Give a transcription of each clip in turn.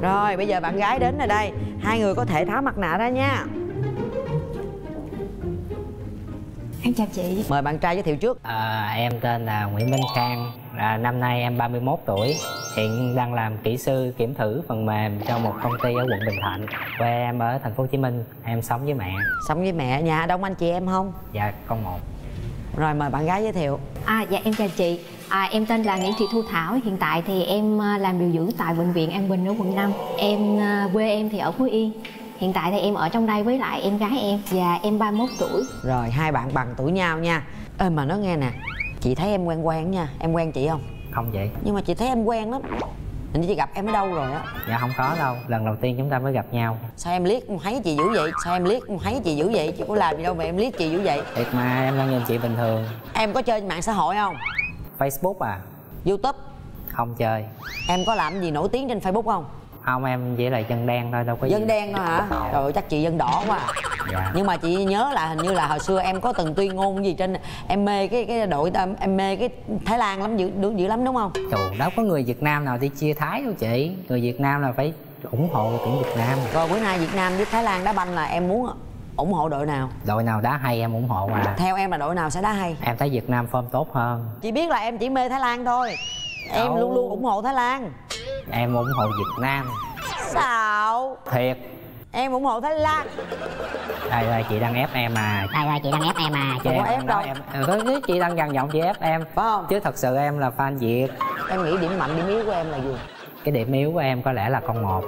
Rồi bây giờ bạn gái đến ở đây, hai người có thể tháo mặt nạ ra nha. Em chào chị. Mời bạn trai giới thiệu trước. Em tên là Nguyễn Minh Khang, năm nay em 31 tuổi. Hiện đang làm kỹ sư kiểm thử phần mềm cho một công ty ở quận Bình Thạnh. Quê em ở thành phố Hồ Chí Minh, em sống với mẹ. Sống với mẹ, nhà đông anh chị em không? Dạ, con một. Rồi mời bạn gái giới thiệu. Dạ em chào chị. Em tên là Nguyễn Thị Thu Thảo. Hiện tại thì em làm điều dưỡng tại bệnh viện An Bình ở quận 5. Quê em thì ở Phú Yên. Hiện tại thì em ở trong đây với lại em gái em. Và em 31 tuổi. Rồi hai bạn bằng tuổi nhau nha. Ê mà nói nghe nè, chị thấy em quen quen nha. Em quen chị không? Không chị. Nhưng mà chị thấy em quen lắm. Hình như chị gặp em ở đâu rồi á? Dạ không có đâu, lần đầu tiên chúng ta mới gặp nhau. Sao em liếc thấy chị dữ vậy? Chị có làm gì đâu mà em liếc chị dữ vậy? Thiệt mà, em đang nhìn chị bình thường. Em có chơi mạng xã hội không? Facebook à? YouTube? Không chơi. Em có làm gì nổi tiếng trên Facebook không? Không, em chỉ là dân đen thôi, đâu có dân gì. Đen thôi hả? Trời ơi, chắc chị dân đỏ quá à. Dạ. Nhưng mà chị nhớ là hình như là hồi xưa em có từng tuyên ngôn gì trên, em mê cái đội, em mê cái Thái Lan lắm, dữ lắm đúng không? Trời, đâu có người Việt Nam nào đi chia Thái đâu chị. Người Việt Nam là phải ủng hộ tuyển Việt Nam. Rồi bữa nay Việt Nam với Thái Lan đá banh là em muốn ủng hộ đội nào? Đội nào đá hay em ủng hộ mà. Theo em là đội nào sẽ đá hay? Em thấy Việt Nam form tốt hơn. Chị biết là em chỉ mê Thái Lan thôi. Đâu. Em luôn luôn ủng hộ Thái Lan. Em ủng hộ Việt Nam. Sao? Thiệt. Em ủng hộ Thái Lan. Ai ơi chị đang ép em à. Chị không ép đâu. Em chị đang dằn giọng chị ép em. Phải không? Chứ thật sự em là fan Việt. Em nghĩ điểm mạnh điểm yếu của em là gì? Cái điểm yếu của em có lẽ là con một.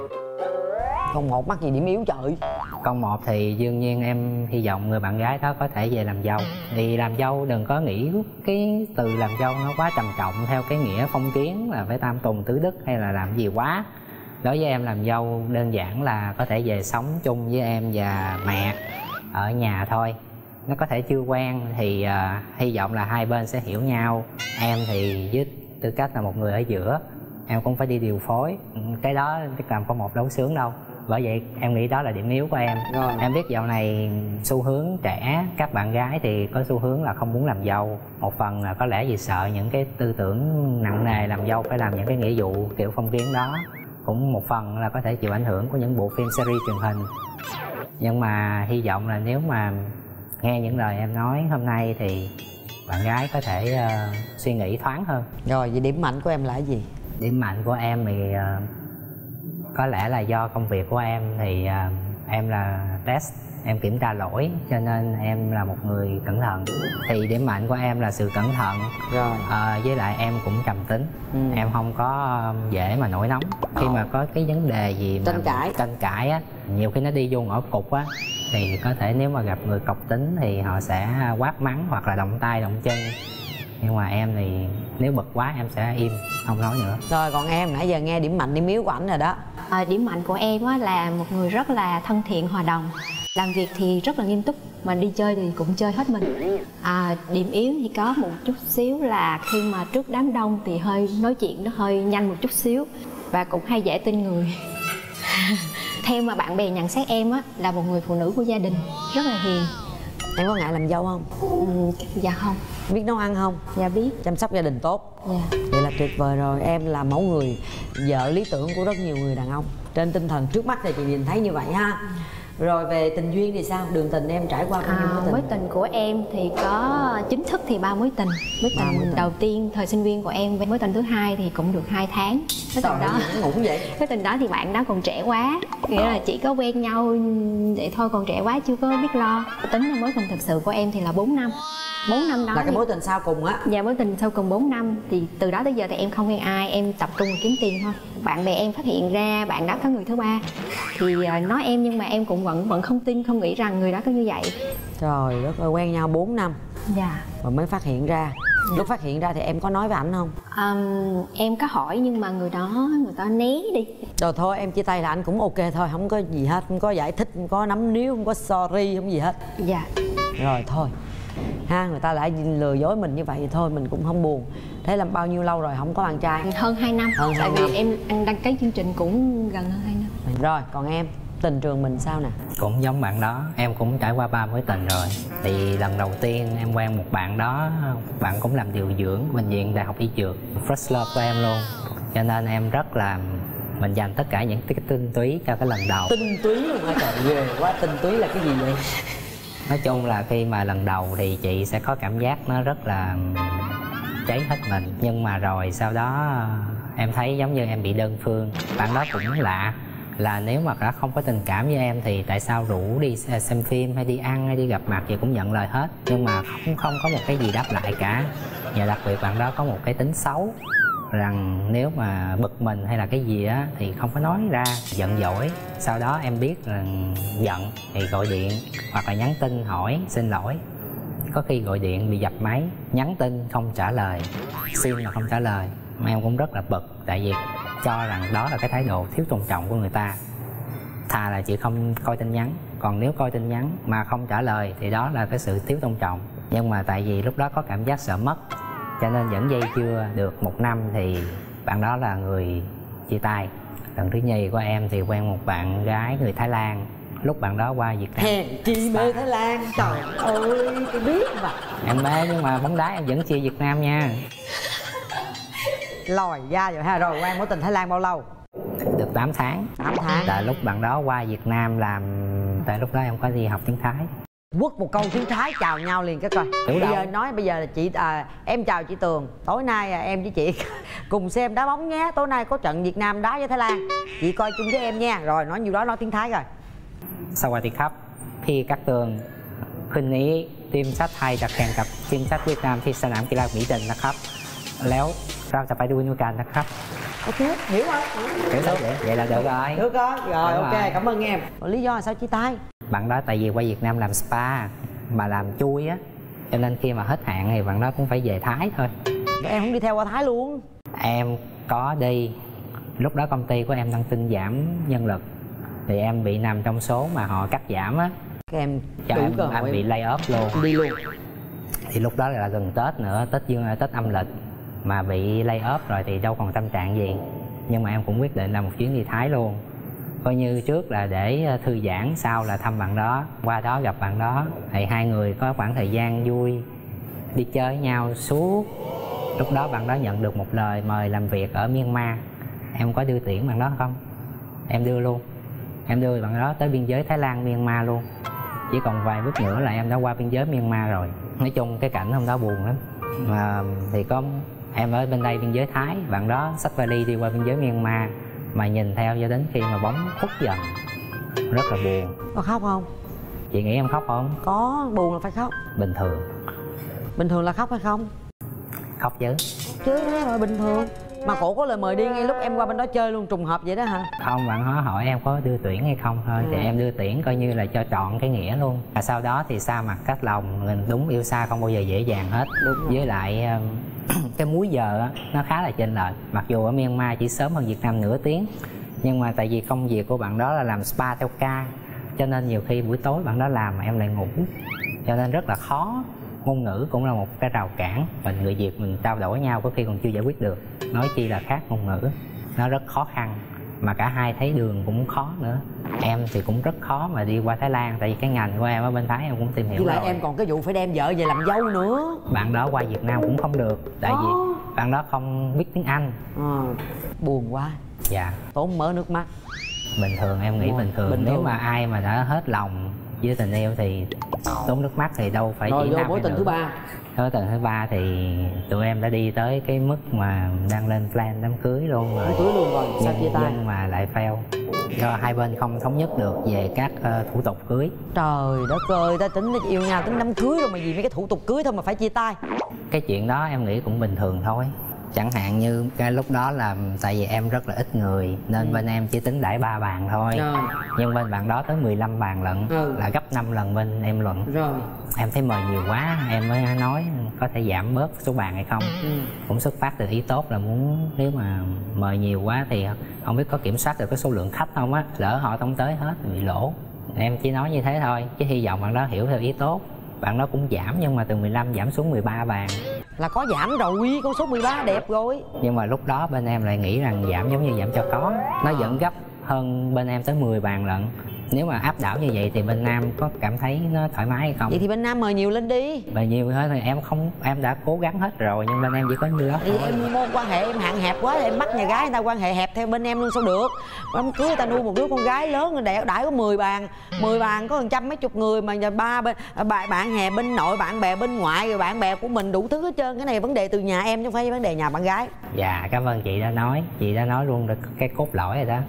Con một mắc gì điểm yếu trời. Con một thì đương nhiên em hy vọng người bạn gái đó có thể về làm dâu. Thì làm dâu đừng có nghĩ cái từ làm dâu nó quá trầm trọng theo cái nghĩa phong kiến là phải tam tùng tứ đức hay là làm gì quá. Đối với em làm dâu đơn giản là có thể về sống chung với em và mẹ ở nhà thôi. Nó có thể chưa quen thì hy vọng là hai bên sẽ hiểu nhau. Em thì với tư cách là một người ở giữa, em cũng phải đi điều phối. Cái đó làm con một đâu sướng đâu. Bởi vậy em nghĩ đó là điểm yếu của em. Rồi. Em biết dạo này xu hướng trẻ, các bạn gái thì có xu hướng là không muốn làm dâu. Một phần là có lẽ vì sợ những cái tư tưởng nặng nề làm dâu phải làm những cái nghĩa vụ kiểu phong kiến đó. Cũng một phần là có thể chịu ảnh hưởng của những bộ phim series truyền hình. Nhưng mà hy vọng là nếu mà nghe những lời em nói hôm nay thì bạn gái có thể suy nghĩ thoáng hơn. Rồi vậy điểm mạnh của em là gì? Điểm mạnh của em thì có lẽ là do công việc của em thì em là test, em kiểm tra lỗi cho nên em là một người cẩn thận. Thì điểm mạnh của em là sự cẩn thận. Rồi. Với lại em cũng trầm tính. Em không có dễ mà nổi nóng. Khi mà có cái vấn đề gì mà tranh cãi á, nhiều khi nó đi vô ngõ cụt á thì có thể nếu mà gặp người cộc tính thì họ sẽ quát mắng hoặc là động tay động chân. Nhưng mà em thì nếu bực quá em sẽ im, không nói nữa. Rồi còn em nãy giờ nghe điểm mạnh điểm yếu của ảnh rồi đó. Điểm mạnh của em á là một người rất là thân thiện hòa đồng. Làm việc thì rất là nghiêm túc, mà đi chơi thì cũng chơi hết mình. Điểm yếu thì có một chút xíu là khi mà trước đám đông thì hơi nói chuyện nó hơi nhanh một chút xíu. Và cũng hay dễ tin người. Theo mà bạn bè nhận xét em á là một người phụ nữ của gia đình, rất là hiền. Em có ngại làm dâu không? Dạ không. Biết nấu ăn không? Dạ biết. Chăm sóc gia đình tốt? Dạ. Vậy là tuyệt vời rồi. Em là mẫu người vợ lý tưởng của rất nhiều người đàn ông. Trên tinh thần trước mắt thì chị nhìn thấy như vậy ha. Rồi về tình duyên thì sao? Đường tình em trải qua bao nhiêu mối tình? Mối tình của em thì có chính thức thì 3 mối tình. Mối tình đầu tiên thời sinh viên của em, mối tình thứ hai thì cũng được 2 tháng. Cái tình đó thì bạn đó còn trẻ quá, nghĩa là chỉ có quen nhau vậy thôi, còn trẻ quá chưa có biết lo. Tính là mối tình thực sự của em thì là 4 năm. 4 năm đó là cái mối tình sau cùng á. Dạ mối tình sau cùng 4 năm thì từ đó tới giờ thì em không quen ai, em tập trung kiếm tiền thôi. Bạn bè em phát hiện ra bạn đó có người thứ ba thì nói em, nhưng mà em cũng vẫn không tin, không nghĩ rằng người đó có như vậy. Trời đất ơi, quen nhau 4 năm. Dạ. Rồi mới phát hiện ra. Dạ. Lúc phát hiện ra thì em có nói với ảnh không? Em có hỏi nhưng mà người ta né đi. Rồi thôi em chia tay là anh cũng ok thôi, không có gì hết, không có giải thích, không có nắm níu, không có sorry, không gì hết. Dạ. Rồi thôi. Ha, người ta lại lừa dối mình như vậy thì thôi mình cũng không buồn. Thế là bao nhiêu lâu rồi không có bạn trai? Hơn 2 năm. Tại vì em đăng ký chương trình cũng gần hơn 2 năm. Rồi, còn em, tình trường mình sao nè? Cũng giống bạn đó, em cũng trải qua 3 mối tình rồi. Thì lần đầu tiên em quen một bạn đó, bạn cũng làm điều dưỡng bệnh viện Đại học Y Dược, first love của em luôn. Cho nên em rất là mình dành tất cả những cái tinh túy cho cái lần đầu. Tinh túy luôn hả trời, ghê quá. Tinh túy là cái gì vậy? Nói chung là khi mà lần đầu thì chị sẽ có cảm giác nó rất là cháy hết mình. Nhưng mà rồi sau đó em thấy giống như em bị đơn phương. Bạn đó cũng lạ là nếu mà đã không có tình cảm với em thì tại sao rủ đi xem phim hay đi ăn hay đi gặp mặt thì cũng nhận lời hết. Nhưng mà cũng không có một cái gì đáp lại cả. Và đặc biệt bạn đó có một cái tính xấu rằng nếu mà bực mình hay là cái gì á thì không có nói ra, giận dỗi. Sau đó em biết là giận thì gọi điện hoặc là nhắn tin hỏi xin lỗi. Có khi gọi điện bị dập máy, nhắn tin không trả lời, xin mà không trả lời. Mà em cũng rất là bực tại vì cho rằng đó là cái thái độ thiếu tôn trọng của người ta. Thà là chị không coi tin nhắn, còn nếu coi tin nhắn mà không trả lời thì đó là cái sự thiếu tôn trọng. Nhưng mà tại vì lúc đó có cảm giác sợ mất cho nên dẫn dây chưa được một năm thì bạn đó là người chia tay. Lần thứ nhì của em thì quen một bạn gái người Thái Lan. Lúc bạn đó qua Việt Nam. Hèn chi mê Thái Lan. Trời ơi, tôi biết mà. Em mê nhưng mà bóng đá em vẫn chia Việt Nam nha. Lòi da rồi ha. Rồi quen mối tình Thái Lan bao lâu? Được 8 tháng. 8 tháng. Tại lúc bạn đó qua Việt Nam làm... Tại lúc đó em có đi học tiếng Thái. Quất một câu tiếng Thái chào nhau liền cái coi. Bây giờ nói bây giờ là chị em chào chị Tường. Tối nay em với chị cùng xem đá bóng nhé. Tối nay có trận Việt Nam đá với Thái Lan. Chị coi chung với em nha. Rồi nói nhiều đó nói tiếng Thái rồi. Sau qua thì khắp khi Cát Tường khinh ý tiêm sát hay đặc kèn cặp tiêm sát Việt Nam thì sân ảm kỳ lạc Mỹ Đình là khắp léo rau sẽ phải đuôi nuôi càn là khắp. Ok, hiểu không? Hiểu sao vậy? Vậy là được rồi. Được rồi, rồi ok, cảm ơn em. Lý do là sao chia tay? Bạn đó tại vì qua Việt Nam làm spa mà làm chui á, cho nên khi mà hết hạn thì bạn đó cũng phải về Thái thôi. Em không đi theo qua Thái luôn? Em có đi. Lúc đó công ty của em đang tin giảm nhân lực thì em bị nằm trong số mà họ cắt giảm á. Em cho em bị lay off luôn. Đi luôn. Thì lúc đó là gần Tết nữa, Tết dương Tết âm lịch mà bị lay off rồi thì đâu còn tâm trạng gì. Nhưng mà em cũng quyết định là một chuyến đi Thái luôn. Coi như trước là để thư giãn, sau là thăm bạn đó. Qua đó gặp bạn đó thì hai người có khoảng thời gian vui, đi chơi với nhau suốt. Lúc đó bạn đó nhận được một lời mời làm việc ở Myanmar. Em có đưa tiễn bạn đó không? Em đưa luôn. Em đưa bạn đó tới biên giới Thái Lan Myanmar luôn. Chỉ còn vài bước nữa là em đã qua biên giới Myanmar rồi. Nói chung cái cảnh hôm đó buồn lắm. Mà thì có em ở bên đây biên giới Thái, bạn đó xách vali đi qua biên giới Myanmar mà nhìn theo cho đến khi mà bóng khuất dần. Rất là buồn. Có khóc không? Chị nghĩ em khóc không? Có, buồn là phải khóc. Bình thường. Bình thường là khóc hay không? Khóc chứ. Chứ mà bình thường. Mà cổ có lời mời đi ngay lúc em qua bên đó chơi luôn, trùng hợp vậy đó hả? Không, bạn nó hỏi em có đưa tuyển hay không thôi. Thì em đưa tuyển coi như là cho trọn cái nghĩa luôn. Và sau đó thì xa mặt cách lòng, mình đúng yêu xa không bao giờ dễ dàng hết. Đúng. Với lại cái múi giờ đó, nó khá là chênh lệch. Mặc dù ở Myanmar chỉ sớm hơn Việt Nam nửa tiếng, nhưng mà tại vì công việc của bạn đó là làm spa theo ca, cho nên nhiều khi buổi tối bạn đó làm mà em lại ngủ, cho nên rất là khó. Ngôn ngữ cũng là một cái rào cản. Mình người Việt mình trao đổi nhau có khi còn chưa giải quyết được, nói chi là khác ngôn ngữ. Nó rất khó khăn. Mà cả hai thấy đường cũng khó nữa. Em thì cũng rất khó mà đi qua Thái Lan. Tại vì cái ngành của em ở bên Thái em cũng tìm hiểu rồi. Với lại em còn cái vụ phải đem vợ về làm dâu nữa. Bạn đó qua Việt Nam cũng không được. Tại vì bạn đó không biết tiếng Anh. Buồn quá. Dạ. Tốn mớ nước mắt. Bình thường em nghĩ bình thường. Nếu mà ai mà đã hết lòng với tình yêu thì tốn nước mắt thì đâu phải chỉ năm mối tình thứ ba. Mối tình thứ ba thì tụi em đã đi tới cái mức mà đang lên plan đám cưới luôn rồi. Đám cưới luôn rồi, sao chia tay? Nhưng mà lại fail. Do hai bên không thống nhất được về các thủ tục cưới. Trời đất ơi, ta tính yêu nhau tính đám cưới rồi mà vì mấy cái thủ tục cưới thôi mà phải chia tay. Cái chuyện đó em nghĩ cũng bình thường thôi. Chẳng hạn như cái lúc đó là tại vì em rất là ít người nên bên em chỉ tính đãi 3 bàn thôi. Nhưng bên bạn đó tới 15 bàn lận. Là gấp 5 lần bên em lận. Em thấy mời nhiều quá em mới nói có thể giảm bớt số bàn hay không. Cũng xuất phát từ ý tốt là muốn nếu mà mời nhiều quá thì không biết có kiểm soát được cái số lượng khách không á. Lỡ họ không tới hết bị lỗ. Em chỉ nói như thế thôi chứ hy vọng bạn đó hiểu theo ý tốt. Bạn đó cũng giảm nhưng mà từ 15 giảm xuống 13 bàn. Là có giảm rồi, con số 13 đẹp rồi. Nhưng mà lúc đó bên em lại nghĩ rằng giảm giống như giảm cho có. Nó vẫn gấp hơn bên em tới 10 bàn lận. Nếu mà áp đảo như vậy thì bên nam có cảm thấy nó thoải mái hay không? Vậy thì bên nam mời nhiều lên đi. Mời nhiều hết thì em không, em đã cố gắng hết rồi nhưng bên em chỉ có nhiêu đó thôi. Em môn quan hệ em hạn hẹp quá, em bắt nhà gái người ta quan hệ hẹp theo bên em luôn sao được. Em cưới người ta nuôi một đứa con gái lớn đẻ đãi có 10 bàn, 10 bàn có 100 mấy chục người mà nhà ba bên bạn hè bên nội, bạn bè bên ngoại, rồi bạn bè của mình đủ thứ hết trơn. Cái này vấn đề từ nhà em chứ không phải vấn đề nhà bạn gái. Dạ cảm ơn chị đã nói, chị đã nói luôn được cái cốt lõi rồi đó.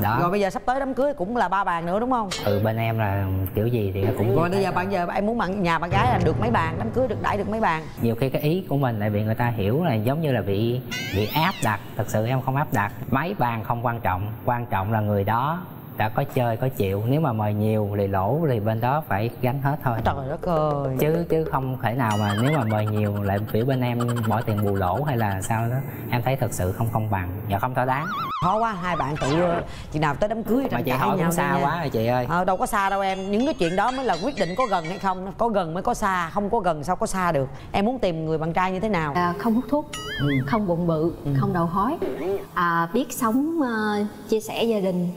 Đó. Rồi bây giờ sắp tới đám cưới cũng là 3 bàn nữa đúng không? Ừ, bên em là kiểu gì thì cũng. Rồi bây giờ bạn giờ em muốn bạn nhà bạn gái là được mấy bàn, đám cưới được đãi được mấy bàn? Nhiều khi cái ý của mình lại bị người ta hiểu là giống như là bị áp đặt. Thật sự em không áp đặt, mấy bàn không quan trọng, quan trọng là người đó đã có chơi có chịu. Nếu mà mời nhiều lì lỗ thì bên đó phải gánh hết thôi. Trời đất ơi, chứ không thể nào mà nếu mà mời nhiều lại phía bên em bỏ tiền bù lỗ hay là sao đó. Em thấy thật sự không công bằng và không thỏa đáng. Khó quá, hai bạn tự chị nào tới đám cưới mà chị hỏi cũng xa quá rồi chị ơi. Đâu có xa đâu em, những cái chuyện đó mới là quyết định có gần hay không. Có gần mới có xa, không có gần sao có xa được. Em muốn tìm người bạn trai như thế nào? Không hút thuốc, không bụng bự, không đầu hói, biết sống, chia sẻ gia đình.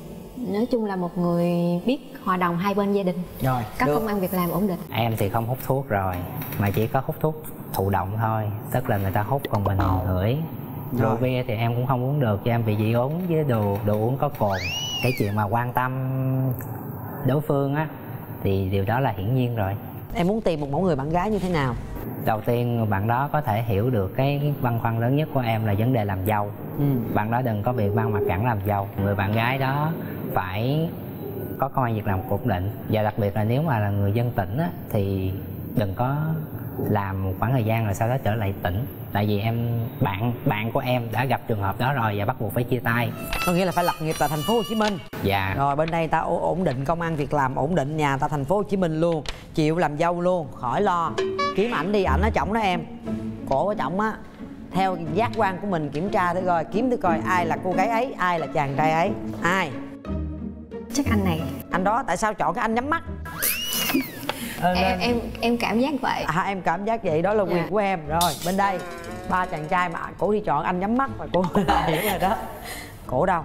Nói chung là một người biết hòa đồng hai bên gia đình. Rồi, các công ăn việc làm ổn định. Em thì không hút thuốc rồi, mà chỉ có hút thuốc thụ động thôi, tức là người ta hút còn mình ngửi. Rượu bia thì em cũng không uống được cho em bị dị ứng với đồ uống có cồn. Cái chuyện mà quan tâm đối phương á thì điều đó là hiển nhiên rồi. Em muốn tìm một mẫu người bạn gái như thế nào? Đầu tiên bạn đó có thể hiểu được cái băn khoăn lớn nhất của em là vấn đề làm dâu. Bạn đó đừng có bị ban mặt cản làm dâu. Người bạn gái đó phải có công an việc làm ổn định. Và đặc biệt là nếu mà là người dân tỉnh á, thì đừng có làm một khoảng thời gian rồi sau đó trở lại tỉnh. Tại vì bạn của em đã gặp trường hợp đó rồi và bắt buộc phải chia tay. Có nghĩa là phải lập nghiệp tại thành phố Hồ Chí Minh. Dạ. Rồi bên đây ta ổn định công ăn việc làm, ổn định nhà tại thành phố Hồ Chí Minh luôn, chịu làm dâu luôn, khỏi lo. Kiếm ảnh đi, ảnh nó chồng đó em. Cổ ở chồng á, theo giác quan của mình kiểm tra thử coi, kiếm thử coi ai là cô gái ấy, ai là chàng trai ấy. Ai? Chắc anh này. Anh đó tại sao chọn cái anh nhắm mắt? Em cảm giác vậy. Em cảm giác vậy, đó là quyền của em. Rồi bên đây 3 chàng trai mà cổ đi chọn anh nhắm mắt mà cổ hiểu rồi đó. Cổ đâu?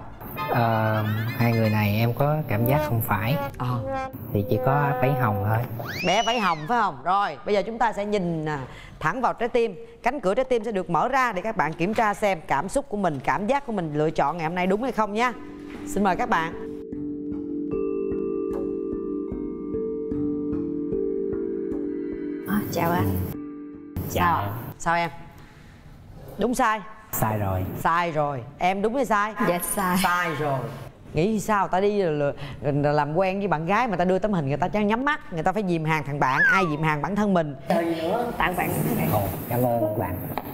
Hai người này em có cảm giác không phải. Thì chỉ có váy hồng thôi. Bé váy hồng phải không? Rồi bây giờ chúng ta sẽ nhìn thẳng vào trái tim. Cánh cửa trái tim sẽ được mở ra để các bạn kiểm tra xem cảm xúc của mình, cảm giác của mình lựa chọn ngày hôm nay đúng hay không nha. Xin mời các bạn. Chào anh. Chào. Sao em? Đúng sai? Sai rồi. Sai rồi. Em đúng hay sai? Dạ sai. Sai rồi. Nghĩ sao ta đi làm quen với bạn gái mà ta đưa tấm hình người ta nhắm mắt. Người ta phải dìm hàng thằng bạn. Ai dìm hàng bản thân mình. Đời nữa tặng bạn. Cảm ơn các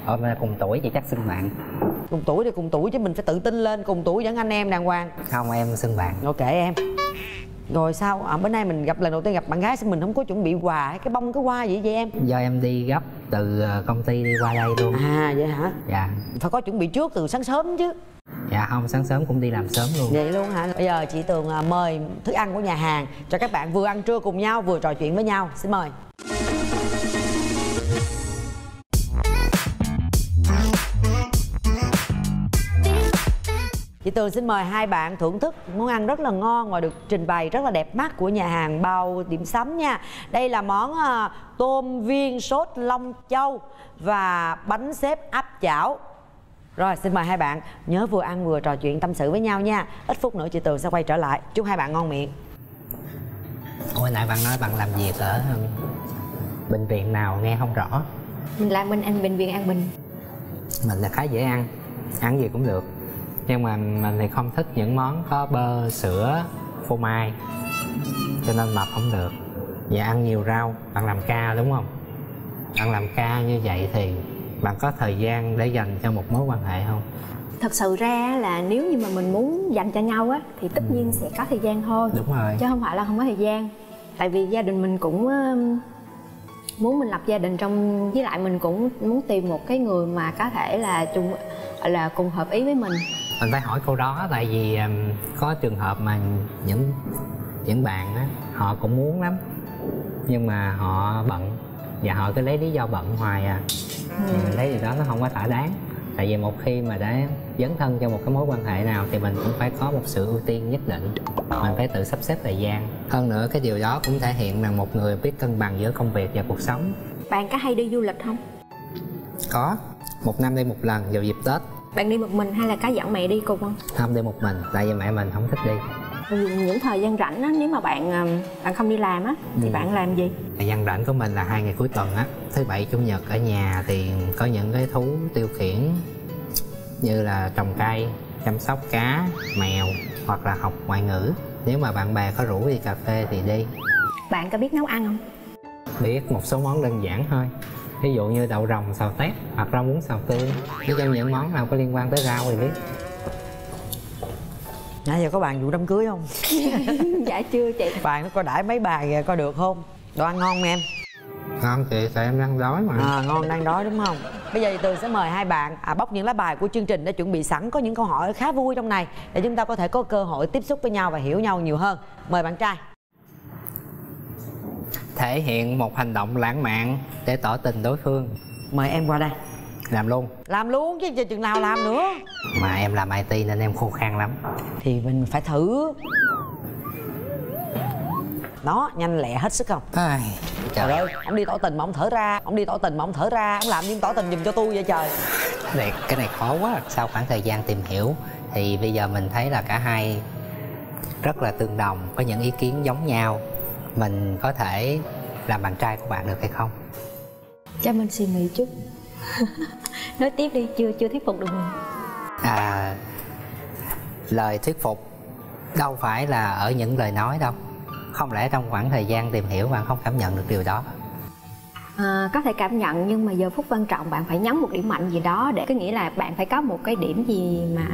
bạn. Mà cùng tuổi chị chắc xưng bạn. Cùng tuổi thì cùng tuổi chứ mình phải tự tin lên. Cùng tuổi vẫn anh em đàng hoàng. Không, em xưng bạn. Ok em. Rồi sao bữa nay mình gặp lần đầu tiên gặp bạn gái sao mình không có chuẩn bị quà hay cái bông cái hoa gì vậy em? Do em đi gấp từ công ty đi qua đây luôn. À vậy hả? Dạ. Phải có chuẩn bị trước từ sáng sớm chứ. Dạ không, sáng sớm cũng đi làm sớm luôn. Vậy luôn hả? Bây giờ chị Tường mời thức ăn của nhà hàng cho các bạn vừa ăn trưa cùng nhau vừa trò chuyện với nhau. Xin mời. Chị Tường xin mời hai bạn thưởng thức món ăn rất là ngon và được trình bày rất là đẹp mắt của nhà hàng Bao Điểm Sắm nha. Đây là món tôm viên sốt long châu và bánh xếp áp chảo. Rồi xin mời hai bạn nhớ vừa ăn vừa trò chuyện tâm sự với nhau nha. Ít phút nữa chị Tường sẽ quay trở lại. Chúc hai bạn ngon miệng. Hồi nãy bạn nói bạn làm việc ở bệnh viện nào nghe không rõ. Mình làm bên bệnh viện An Bình. Mình là khá dễ ăn, ăn gì cũng được. Nhưng mà mình thì không thích những món có bơ, sữa, phô mai. Cho nên mập không được. Và ăn nhiều rau. Bạn làm ca đúng không? Bạn làm ca như vậy thì bạn có thời gian để dành cho một mối quan hệ không? Thật sự ra là nếu như mà mình muốn dành cho nhau á thì tất nhiên sẽ có thời gian thôi. Đúng rồi. Chứ không phải là không có thời gian. Tại vì gia đình mình cũng muốn mình lập gia đình trong. Với lại mình cũng muốn tìm một cái người mà có thể là chung, là cùng hợp ý với mình. Mình phải hỏi câu đó tại vì có trường hợp mà những bạn á, họ cũng muốn lắm nhưng mà họ bận và họ cứ lấy lý do bận hoài à. Mình thấy điều đó nó không có thỏa đáng. Tại vì một khi mà đã dấn thân cho một cái mối quan hệ nào thì mình cũng phải có một sự ưu tiên nhất định, mình phải tự sắp xếp thời gian. Hơn nữa cái điều đó cũng thể hiện rằng một người biết cân bằng giữa công việc và cuộc sống. Bạn có hay đi du lịch không? Có, một năm đi một lần vào dịp Tết. Bạn đi một mình hay là có dẫn mẹ đi cùng không? Không, đi một mình, tại vì mẹ mình không thích đi. Những thời gian rảnh á, nếu mà bạn không đi làm á thì bạn làm gì? Thời gian rảnh của mình là 2 ngày cuối tuần á, thứ bảy chủ nhật ở nhà thì có những cái thú tiêu khiển như là trồng cây, chăm sóc cá, mèo hoặc là học ngoại ngữ. Nếu mà bạn bè có rủ đi cà phê thì đi. Bạn có biết nấu ăn không? Biết một số món đơn giản thôi, ví dụ như đậu rồng xào tép hoặc rau muống xào tương. Nói chung những món nào có liên quan tới rau thì biết. Nãy giờ có bàn vụ đám cưới không? Dạ chưa chị. Bàn nó có đãi mấy bàn kìa, coi được không? Đồ ăn ngon không em? Ngon chị, tại em đang đói mà. Ngon đang đói đúng không? Bây giờ thì Tường sẽ mời hai bạn bóc những lá bài của chương trình đã chuẩn bị sẵn. Có những câu hỏi khá vui trong này để chúng ta có thể có cơ hội tiếp xúc với nhau và hiểu nhau nhiều hơn. Mời bạn trai. Thể hiện một hành động lãng mạn để tỏ tình đối phương. Mời em qua đây. Làm luôn. Làm luôn chứ giờ chừng nào làm nữa. Mà em làm IT nên em khô khan lắm. Thì mình phải thử. Đó, nhanh lẹ hết sức không? Ai, trời ơi, ông đi tỏ tình mà ông thở ra. Ông đi tỏ tình mà ông thở ra. Ông làm gì tỏ tình giùm cho tôi vậy trời. Cái này khó quá. Sau khoảng thời gian tìm hiểu thì bây giờ mình thấy là cả hai rất là tương đồng, có những ý kiến giống nhau. Mình có thể làm bạn trai của bạn được hay không? Cho mình suy nghĩ chút. Nói tiếp đi, chưa thuyết phục được mình. Lời thuyết phục đâu phải là ở những lời nói đâu. Không lẽ trong khoảng thời gian tìm hiểu bạn không cảm nhận được điều đó? Có thể cảm nhận, nhưng mà giờ phút quan trọng bạn phải nhắm một điểm mạnh gì đó. Để có nghĩa là bạn phải có một cái điểm gì mà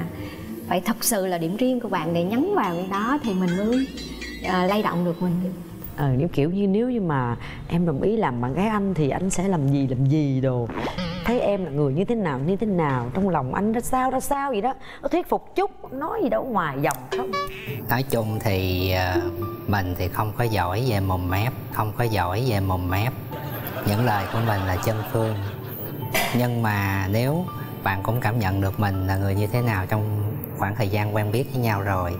phải thật sự là điểm riêng của bạn để nhắm vào cái đó thì mình mới lay động được mình. Nếu kiểu như nếu như mà em đồng ý làm bạn gái anh thì anh sẽ làm gì đồ. Thấy em là người như thế nào, trong lòng anh ra sao vậy đó. Nó thuyết phục chút, nói gì đâu ngoài dòng không. Nói chung thì mình thì không có giỏi về mồm mép. Những lời của mình là chân phương. Nhưng mà nếu bạn cũng cảm nhận được mình là người như thế nào trong khoảng thời gian quen biết với nhau rồi.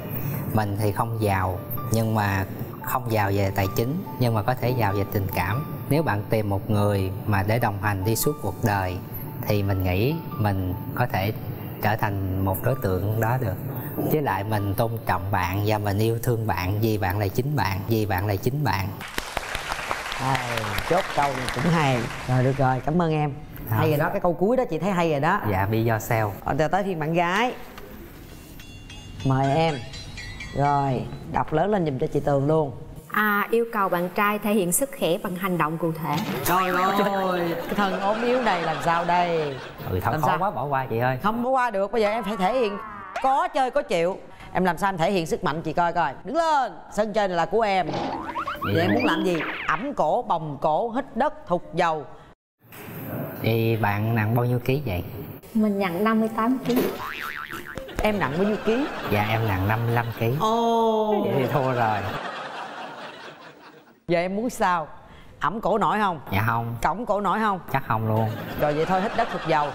Mình thì không giàu, nhưng mà không giàu về tài chính, nhưng mà có thể giàu về tình cảm. Nếu bạn tìm một người mà để đồng hành đi suốt cuộc đời thì mình nghĩ mình có thể trở thành một đối tượng đó được. Với lại mình tôn trọng bạn và mình yêu thương bạn vì bạn là chính bạn. Chốt câu này cũng hay. Rồi được rồi, cảm ơn em. Hay rồi đó, cái câu cuối đó chị thấy hay rồi đó. Dạ, be yourself. Tới phiên bạn gái. Mời em. Rồi, đọc lớn lên giùm cho chị Tường luôn. Yêu cầu bạn trai thể hiện sức khỏe bằng hành động cụ thể. Trời ơi, cái thân ốm yếu này làm sao đây? Thật khó quá, bỏ qua chị ơi. Không bỏ qua được, bây giờ em phải thể hiện có chơi có chịu. Em làm sao em thể hiện sức mạnh chị coi. Đứng lên, sân chơi này là của em. Vậy em muốn làm gì? Ẩm cổ, bồng cổ, hít đất, thụt dầu. Thì bạn nặng bao nhiêu ký vậy? Mình nặng 58 kg. Em nặng bao nhiêu ký? Dạ em nặng 55 kg. Ồ, vậy thì thua rồi. Vậy em muốn sao? Ẩm cổ nổi không? Dạ không. Cõng cổ nổi không? Chắc không luôn. Rồi vậy thôi, hít đất thụt dầu.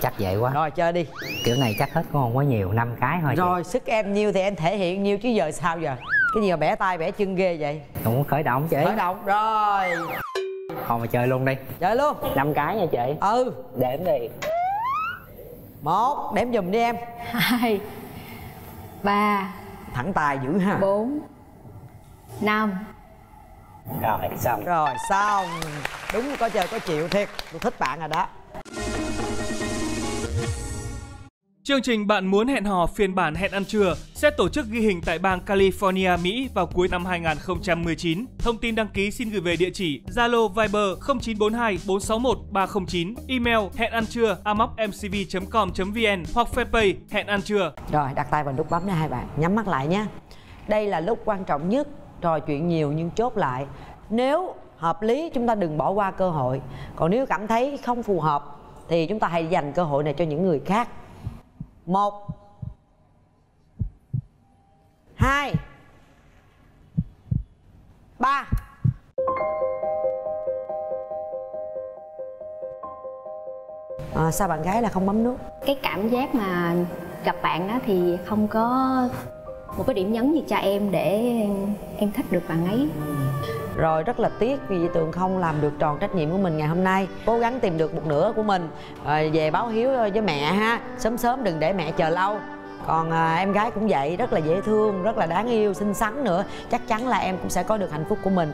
Chắc vậy quá. Rồi chơi đi. Kiểu này chắc hết cũng không có nhiều, 5 cái thôi. Rồi chị, sức em nhiêu thì em thể hiện nhiêu chứ giờ sao giờ? Cái gì mà bẻ tay bẻ chân ghê vậy? Cũng khởi động chị. Khởi động rồi. Thôi mà chơi luôn đi. Chơi luôn. 5 cái nha chị. Đếm đi. 1, đếm giùm đi em. 2 3. Thẳng tài dữ ha. 4 5. Rồi xong. Đúng, có chơi có chịu thiệt. Tôi thích bạn rồi đó. Chương trình Bạn Muốn Hẹn Hò phiên bản Hẹn Ăn Trưa sẽ tổ chức ghi hình tại bang California, Mỹ vào cuối năm 2019. Thông tin đăng ký xin gửi về địa chỉ Zalo Viber 0942 461 309, email hẹnantrưa@mcv.com.vn hoặc fanpage Hẹn Ăn Trưa. Rồi, đặt tay vào nút bấm nha hai bạn, nhắm mắt lại nha. Đây là lúc quan trọng nhất, trò chuyện nhiều nhưng chốt lại. Nếu hợp lý chúng ta đừng bỏ qua cơ hội, còn nếu cảm thấy không phù hợp thì chúng ta hãy dành cơ hội này cho những người khác. 1 2 3. sao bạn gái là không bấm nút? Cái cảm giác mà gặp bạn đó thì không có một cái điểm nhấn gì cho em để em thích được bạn ấy. Rồi rất là tiếc vì Tường không làm được tròn trách nhiệm của mình ngày hôm nay. Cố gắng tìm được một nửa của mình rồi về báo hiếu với mẹ ha. Sớm sớm đừng để mẹ chờ lâu. Còn em gái cũng vậy, rất là dễ thương, rất là đáng yêu, xinh xắn nữa. Chắc chắn là em cũng sẽ có được hạnh phúc của mình.